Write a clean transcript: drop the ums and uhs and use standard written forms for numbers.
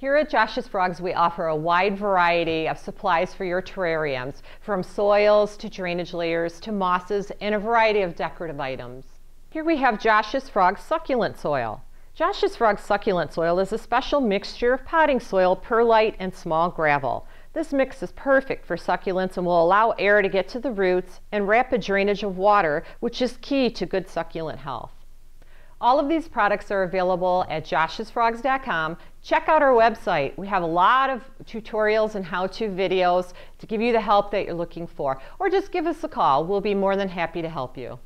Here at Josh's Frogs, we offer a wide variety of supplies for your terrariums, from soils to drainage layers to mosses and a variety of decorative items. Here we have Josh's Frogs succulent soil. Josh's Frogs succulent soil is a special mixture of potting soil, perlite, and small gravel. This mix is perfect for succulents and will allow air to get to the roots and rapid drainage of water, which is key to good succulent health. All of these products are available at joshsfrogs.com. Check out our website. We have a lot of tutorials and how-to videos to give you the help that you're looking for. Or just give us a call. We'll be more than happy to help you.